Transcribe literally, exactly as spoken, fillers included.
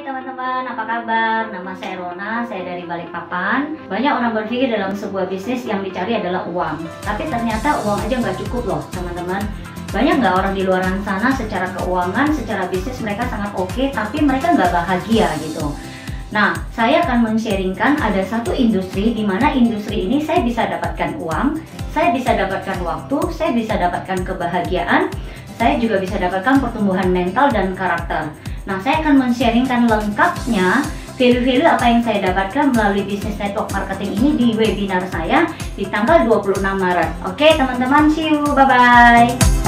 Hai teman-teman, apa kabar? Nama saya Rona, saya dari Balikpapan. Banyak orang berpikir dalam sebuah bisnis yang dicari adalah uang. Tapi ternyata uang aja nggak cukup loh teman-teman. Banyak nggak orang di luar sana secara keuangan, secara bisnis mereka sangat oke, tapi mereka nggak bahagia gitu. Nah, saya akan men-sharingkan ada satu industri di mana industri ini saya bisa dapatkan uang, saya bisa dapatkan waktu, saya bisa dapatkan kebahagiaan, saya juga bisa dapatkan pertumbuhan mental dan karakter. Nah, saya akan men-sharingkan lengkapnya value-value apa yang saya dapatkan melalui bisnis network marketing ini di webinar saya di tanggal dua puluh enam Maret. Oke, teman-teman, see you, bye-bye.